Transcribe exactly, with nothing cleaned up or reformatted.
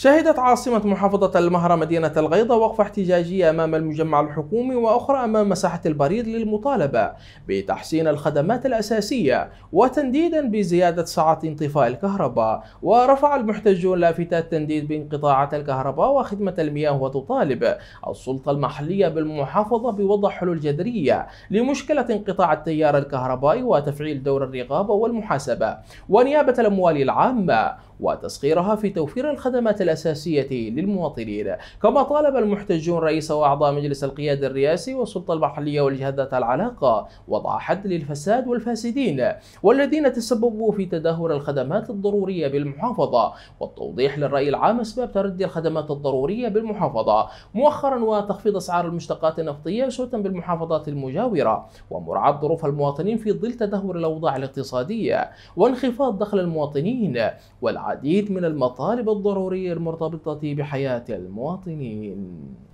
شهدت عاصمة محافظة المهرة مدينة الغيضة وقفة احتجاجية أمام المجمع الحكومي وأخرى أمام مساحة البريد للمطالبة بتحسين الخدمات الأساسية وتنديدا بزيادة ساعات انطفاء الكهرباء. ورفع المحتجون لافتة التنديد بانقطاعات الكهرباء وخدمة المياه، وتطالب السلطة المحلية بالمحافظة بوضع حلول جذرية لمشكلة انقطاع التيار الكهربائي وتفعيل دور الرقابة والمحاسبة ونيابة الأموال العامة وتسخيرها في توفير الخدمات الأساسية للمواطنين. كما طالب المحتجون رئيس وأعضاء مجلس القيادة الرئاسي والسلطة المحلية والجهات العلاقة وضع حد للفساد والفاسدين والذين تسببوا في تدهور الخدمات الضرورية بالمحافظة والتوضيح للرأي العام أسباب تردي الخدمات الضرورية بالمحافظة مؤخرا، وتخفيض أسعار المشتقات النفطية سوة بالمحافظات المجاورة ومراعاة ظروف المواطنين في ظل تدهور الأوضاع الاقتصادية وانخفاض دخل المواطنين والعديد من المطالب الضرورية المرتبطة بحياة المواطنين.